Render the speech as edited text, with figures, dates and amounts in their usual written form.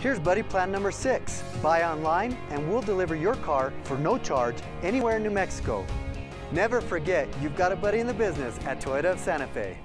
Here's Buddy Plan number 6. Buy online and we'll deliver your car for no charge anywhere in New Mexico. Never forget, you've got a buddy in the business at Toyota of Santa Fe.